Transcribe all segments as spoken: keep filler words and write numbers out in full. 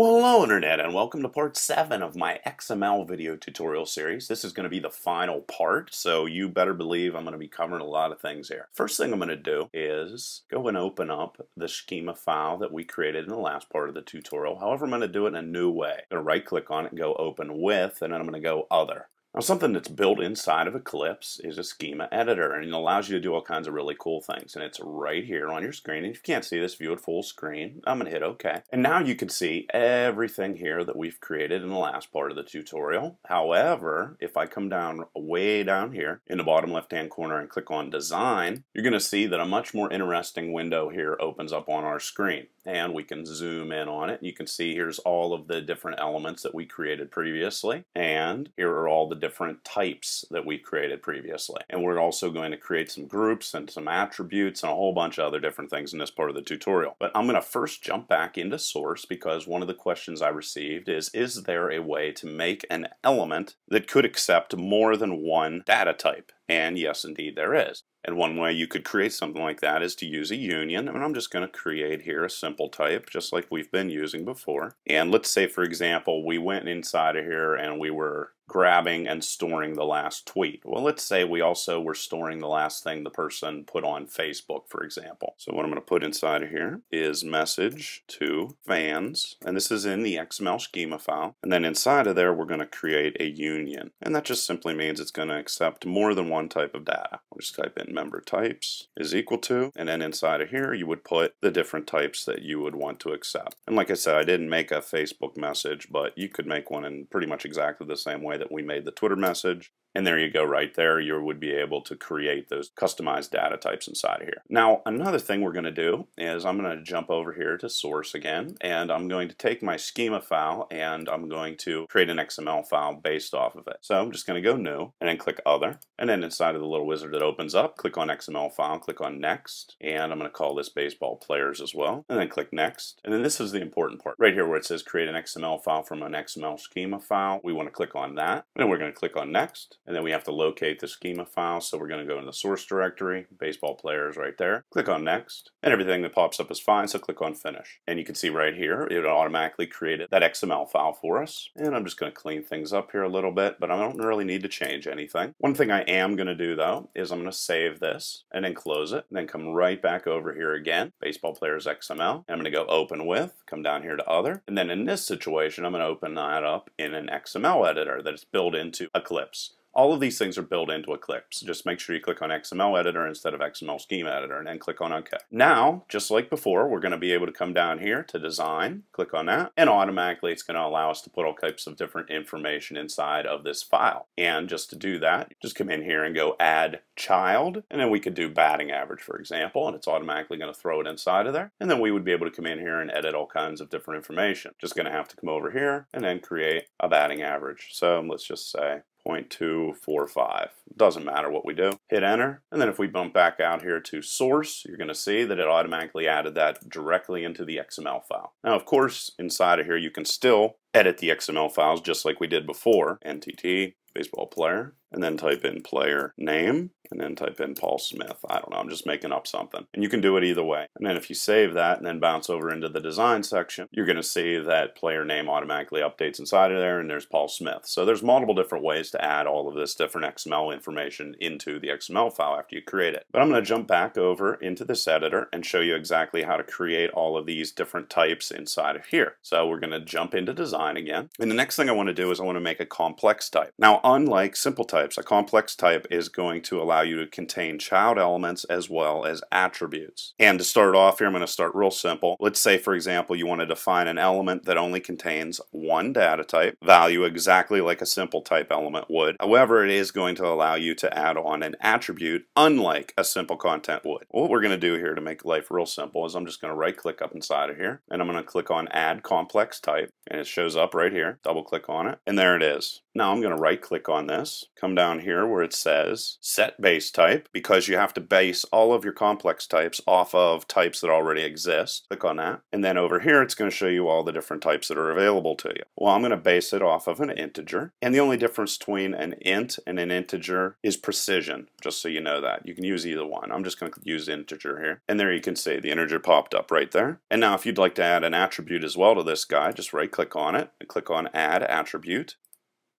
Well, hello Internet, and welcome to part seven of my X M L video tutorial series. This is going to be the final part, so you better believe I'm going to be covering a lot of things here. First thing I'm going to do is go and open up the schema file that we created in the last part of the tutorial. However, I'm going to do it in a new way. I'm going to right click on it and go open with, and then I'm going to go other. Now, something that's built inside of Eclipse is a schema editor, and it allows you to do all kinds of really cool things, and it's right here on your screen. And if you can't see this, view it full screen. I'm gonna hit OK, and now you can see everything here that we've created in the last part of the tutorial. However, if I come down way down here in the bottom left hand corner and click on design, you're gonna see that a much more interesting window here opens up on our screen, and we can zoom in on it. You can see here's all of the different elements that we created previously, and here are all the different types that we created previously. And we're also going to create some groups and some attributes and a whole bunch of other different things in this part of the tutorial. But I'm going to first jump back into source, because one of the questions I received is, is there a way to make an element that could accept more than one data type? And yes, indeed there is. And one way you could create something like that is to use a union. And I'm just going to create here a simple type, just like we've been using before. And let's say, for example, we went inside of here and we were grabbing and storing the last tweet. Well, let's say we also were storing the last thing the person put on Facebook, for example. So what I'm going to put inside of here is message to fans, and this is in the X M L schema file. And then inside of there, we're going to create a union, and that just simply means it's going to accept more than one type of data. We'll just type in member types is equal to, and then inside of here, you would put the different types that you would want to accept. And like I said, I didn't make a Facebook message, but you could make one in pretty much exactly the same way that we made the Twitter message. And there you go, right there, you would be able to create those customized data types inside of here. Now, another thing we're going to do is I'm going to jump over here to source again, and I'm going to take my schema file and I'm going to create an X M L file based off of it. So I'm just going to go new and then click other, and then inside of the little wizard that opens up, click on X M L file, click on next, and I'm going to call this Baseball Players as well, and then click next. And then this is the important part right here where it says create an X M L file from an X M L schema file. We want to click on that, and then we're going to click on next. And then we have to locate the schema file, so we're going to go in the source directory, Baseball Players right there, click on next, and everything that pops up is fine, so click on finish. And you can see right here, it automatically created that X M L file for us, and I'm just going to clean things up here a little bit, but I don't really need to change anything. One thing I am going to do though, is I'm going to save this, and then close it, and then come right back over here again, Baseball Players X M L, and I'm going to go open with, come down here to other, and then in this situation, I'm going to open that up in an X M L editor that is built into Eclipse. All of these things are built into Eclipse. Just make sure you click on X M L Editor instead of X M L Schema Editor, and then click on OK. Now, just like before, we're going to be able to come down here to Design, click on that, and automatically it's going to allow us to put all types of different information inside of this file. And just to do that, just come in here and go Add Child, and then we could do batting average, for example, and it's automatically going to throw it inside of there. And then we would be able to come in here and edit all kinds of different information. Just going to have to come over here and then create a batting average. So let's just say zero point two four five. Doesn't matter what we do. Hit enter, and then if we bump back out here to source, you're going to see that it automatically added that directly into the X M L file. Now, of course, inside of here you can still edit the X M L files just like we did before. N T T, baseball player, and then type in player name, and then type in Paul Smith. I don't know, I'm just making up something. And you can do it either way. And then if you save that and then bounce over into the design section, you're going to see that player name automatically updates inside of there, and there's Paul Smith. So there's multiple different ways to add all of this different X M L information into the X M L file after you create it. But I'm going to jump back over into this editor and show you exactly how to create all of these different types inside of here. So we're going to jump into design again. And the next thing I want to do is I want to make a complex type. Now, unlike simple types, a complex type is going to allow you to contain child elements as well as attributes. And to start off here, I'm going to start real simple. Let's say, for example, you want to define an element that only contains one data type value, exactly like a simple type element would. However, it is going to allow you to add on an attribute, unlike a simple content would. What we're going to do here to make life real simple is I'm just going to right click up inside of here, and I'm going to click on add complex type, and it shows up right here. Double click on it, and there it is. Now I'm going to right click on this, come come down here where it says set base type, because you have to base all of your complex types off of types that already exist. Click on that, and then over here it's going to show you all the different types that are available to you. Well, I'm going to base it off of an integer, and the only difference between an int and an integer is precision, just so you know that. You can use either one. I'm just going to use integer here, and there you can see the integer popped up right there. And now if you'd like to add an attribute as well to this guy, just right click on it and click on add attribute,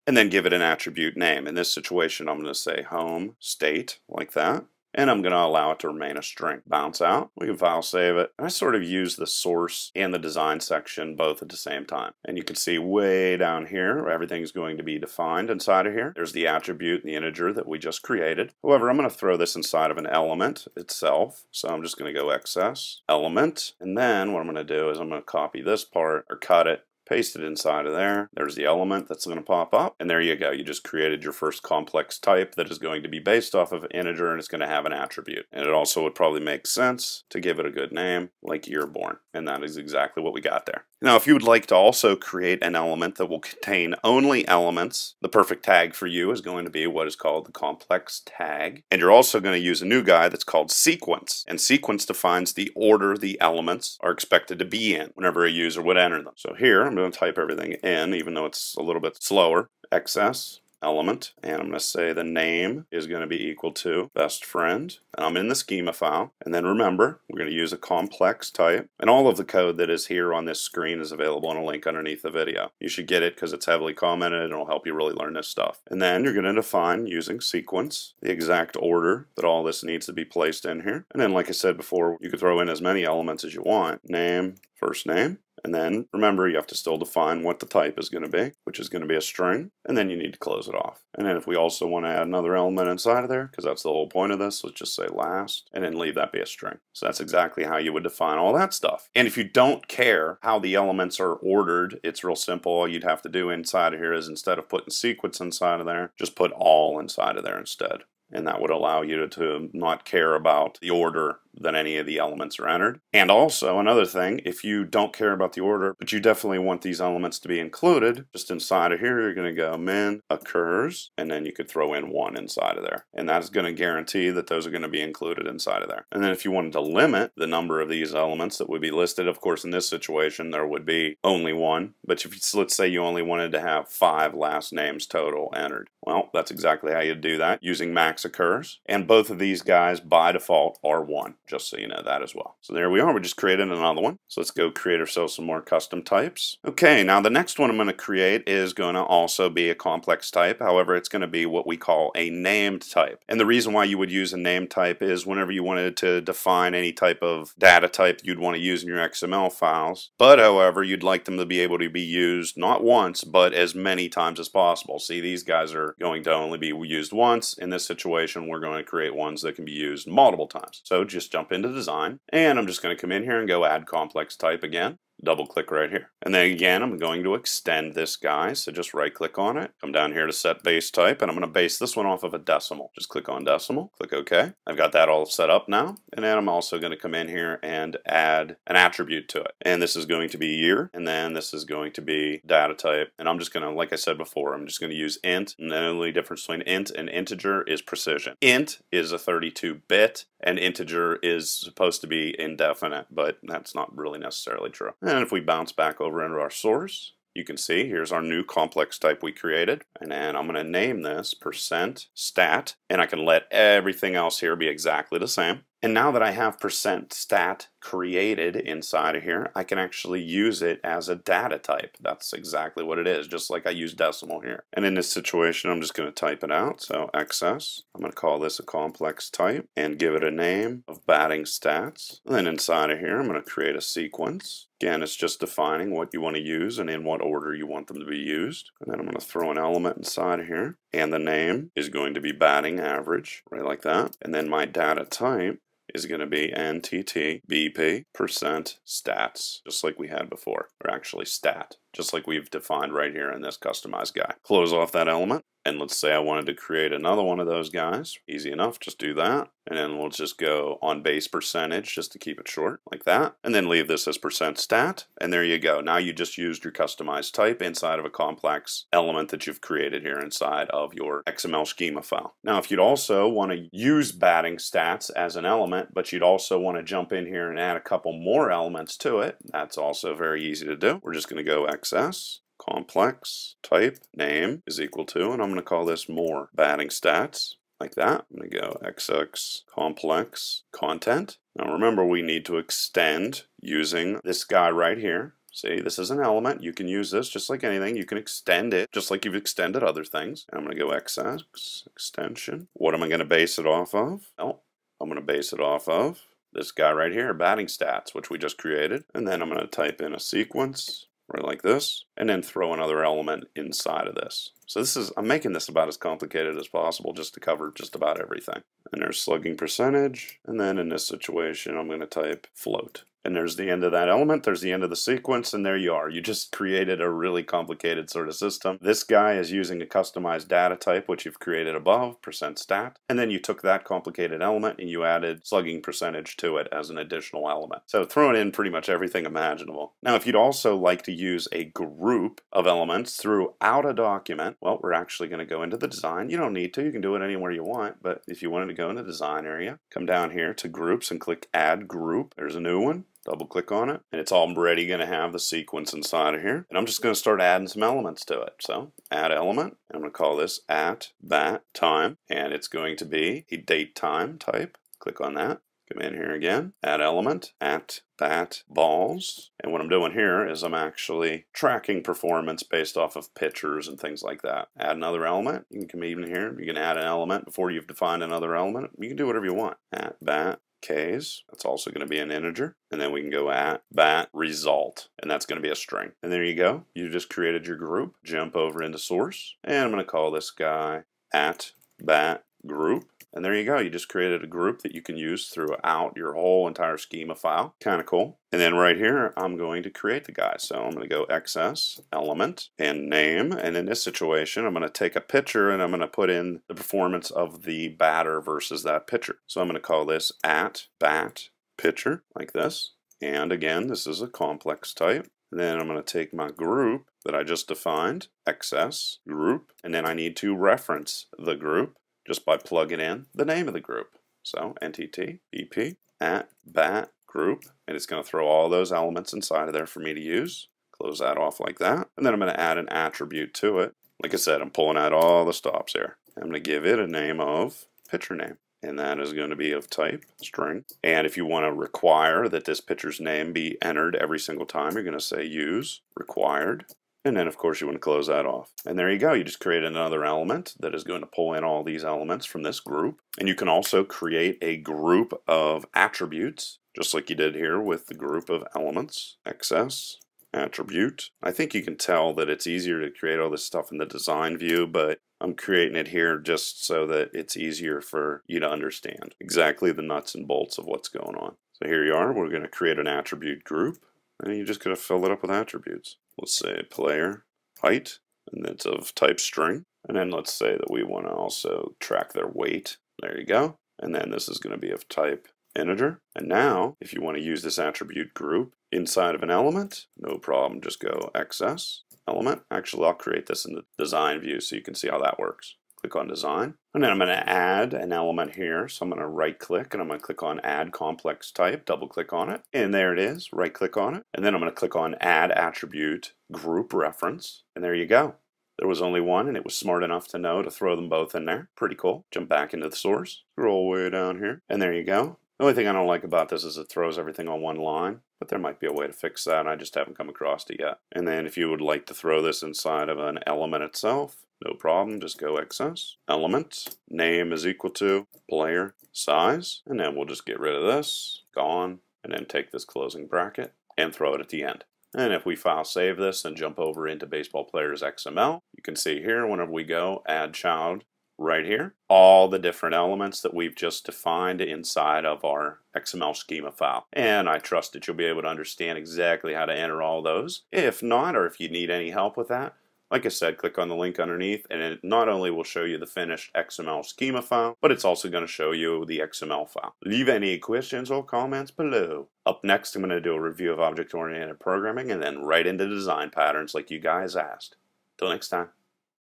and then give it an attribute name. In this situation, I'm going to say home state, like that, and I'm going to allow it to remain a string. Bounce out. We can file save it. And I sort of use the source and the design section both at the same time. And you can see way down here, everything's going to be defined inside of here. There's the attribute and the integer that we just created. However, I'm going to throw this inside of an element itself. So I'm just going to go excess element. And then what I'm going to do is I'm going to copy this part, or cut it, paste it inside of there. There's the element that's going to pop up, and there you go. You just created your first complex type that is going to be based off of integer, and it's going to have an attribute. And it also would probably make sense to give it a good name, like year born. And that is exactly what we got there. Now, if you would like to also create an element that will contain only elements, the perfect tag for you is going to be what is called the complex tag. And you're also going to use a new guy that's called sequence. And sequence defines the order the elements are expected to be in whenever a user would enter them. So here, I'm going to type everything in, even though it's a little bit slower. Excess element, and I'm going to say the name is going to be equal to best friend, and I'm in the schema file. And then remember, we're going to use a complex type, and all of the code that is here on this screen is available on a link underneath the video. You should get it because it's heavily commented and it'll help you really learn this stuff. And then you're going to define, using sequence, the exact order that all this needs to be placed in here. And then, like I said before, you could throw in as many elements as you want. Name, first name. And then, remember, you have to still define what the type is going to be, which is going to be a string, and then you need to close it off. And then if we also want to add another element inside of there, because that's the whole point of this, let's just say last, and then leave that be a string. So that's exactly how you would define all that stuff. And if you don't care how the elements are ordered, it's real simple. All you'd have to do inside of here is, instead of putting sequence inside of there, just put all inside of there instead. And that would allow you to, to not care about the order that any of the elements are entered. And also, another thing, if you don't care about the order, but you definitely want these elements to be included, just inside of here, you're going to go min occurs, and then you could throw in one inside of there. And that's going to guarantee that those are going to be included inside of there. And then if you wanted to limit the number of these elements that would be listed, of course, in this situation, there would be only one. But if you, let's say you only wanted to have five last names total entered. Well, that's exactly how you do that, using max occurs. And both of these guys, by default, are one. Just so you know that as well. So there we are. We just created another one. So let's go create ourselves some more custom types. Okay, now the next one I'm going to create is going to also be a complex type. However, it's going to be what we call a named type. And the reason why you would use a named type is whenever you wanted to define any type of data type you'd want to use in your X M L files. But however, you'd like them to be able to be used not once, but as many times as possible. See, these guys are going to only be used once. In this situation, we're going to create ones that can be used multiple times. So just jump into design, and I'm just going to come in here and go add complex type again. Double click right here, and then again I'm going to extend this guy, so just right click on it, come down here to set base type, and I'm going to base this one off of a decimal. Just click on decimal, click OK. I've got that all set up now, and then I'm also going to come in here and add an attribute to it, and this is going to be year, and then this is going to be data type, and I'm just going to, like I said before, I'm just going to use int, and the only difference between int and integer is precision. Int is a thirty-two bit, and integer is supposed to be indefinite, but that's not really necessarily true. And if we bounce back over into our source, you can see here's our new complex type we created. And then I'm going to name this percent stat, and I can let everything else here be exactly the same. And now that I have percent stat created inside of here, I can actually use it as a data type. That's exactly what it is, just like I use decimal here. And in this situation, I'm just going to type it out. So excess, I'm going to call this a complex type and give it a name of batting stats. And then inside of here, I'm going to create a sequence. Again, it's just defining what you want to use and in what order you want them to be used. And then I'm going to throw an element inside of here. And the name is going to be batting average, right like that. And then my data type is going to be N T T B P percent stats, just like we had before, or actually stat, just like we've defined right here in this customized guy. Close off that element. And let's say I wanted to create another one of those guys. Easy enough, just do that. And then we'll just go on base percentage just to keep it short, like that. And then leave this as percent stat. And there you go. Now you just used your customized type inside of a complex element that you've created here inside of your X M L schema file. Now, if you'd also want to use batting stats as an element, but you'd also want to jump in here and add a couple more elements to it, that's also very easy to do. We're just going to go X S. Complex type name is equal to, and I'm going to call this more batting stats, like that. I'm going to go X X complex content. Now remember, we need to extend using this guy right here. See, this is an element. You can use this just like anything. You can extend it just like you've extended other things. And I'm going to go X X extension. What am I going to base it off of? Well, I'm going to base it off of this guy right here, batting stats, which we just created. And then I'm going to type in a sequence. Right like this, and then throw another element inside of this. So this is, I'm making this about as complicated as possible just to cover just about everything. And there's slugging percentage, and then in this situation I'm going to type float. And there's the end of that element, there's the end of the sequence, and there you are. You just created a really complicated sort of system. This guy is using a customized data type, which you've created above, percent stat, and then you took that complicated element and you added slugging percentage to it as an additional element. So throwing in pretty much everything imaginable. Now, if you'd also like to use a group of elements throughout a document, well, we're actually going to go into the design. You don't need to. You can do it anywhere you want, but if you wanted to go into the design area, come down here to groups and click add group. There's a new one. Double click on it, and it's already going to have the sequence inside of here. And I'm just going to start adding some elements to it. So add element, and I'm going to call this at bat time, and it's going to be a date time type. Click on that. Come in here again, add element, at bat balls. And what I'm doing here is I'm actually tracking performance based off of pitchers and things like that. Add another element. You can come even here. You can add an element before you've defined another element. You can do whatever you want. At bat K's, that's also going to be an integer, and then we can go at bat result, and that's going to be a string. And there you go. You just created your group. Jump over into source, and I'm going to call this guy at bat group. And there you go. You just created a group that you can use throughout your whole entire schema file. Kind of cool. And then right here, I'm going to create the guy. So I'm going to go X S, element, and name. And in this situation, I'm going to take a picture and I'm going to put in the performance of the batter versus that pitcher. So I'm going to call this at bat pitcher, like this. And again, this is a complex type. And then I'm going to take my group that I just defined, X S, group, and then I need to reference the group just by plugging in the name of the group. So N T T, B P, at bat group, and it's going to throw all those elements inside of there for me to use. Close that off like that, and then I'm going to add an attribute to it. Like I said, I'm pulling out all the stops here. I'm going to give it a name of pitcher name, and that is going to be of type string. And if you want to require that this pitcher's name be entered every single time, you're going to say use required. And then, of course, you want to close that off. And there you go. You just create another element that is going to pull in all these elements from this group. And you can also create a group of attributes, just like you did here with the group of elements. X S, attribute. I think you can tell that it's easier to create all this stuff in the design view, but I'm creating it here just so that it's easier for you to understand exactly the nuts and bolts of what's going on. So here you are. We're going to create an attribute group, and you're just going to fill it up with attributes. Let's say player height, and it's of type string. And then let's say that we want to also track their weight. There you go. And then this is going to be of type integer. And now, if you want to use this attribute group inside of an element, no problem, just go X S, element. Actually, I'll create this in the design view so you can see how that works. Click on design, and then I'm going to add an element here. So I'm going to right click and I'm going to click on add complex type, double click on it, and there it is. Right click on it, and then I'm going to click on add attribute group reference, and there you go. There was only one, and it was smart enough to know to throw them both in there. Pretty cool. Jump back into the source, scroll way down here, and there you go. The only thing I don't like about this is it throws everything on one line, but there might be a way to fix that. I just haven't come across it yet. And then if you would like to throw this inside of an element itself, no problem, just go X S, element, name is equal to player size, and then we'll just get rid of this, gone, and then take this closing bracket and throw it at the end. And if we file save this and jump over into Baseball Players X M L, you can see here whenever we go add child right here, all the different elements that we've just defined inside of our X M L schema file. And I trust that you'll be able to understand exactly how to enter all those. If not, or if you need any help with that, Like I said, click on the link underneath, and it not only will show you the finished X M L schema file, but it's also going to show you the X M L file. Leave any questions or comments below. Up next, I'm going to do a review of object-oriented programming and then right into design patterns like you guys asked. Till next time.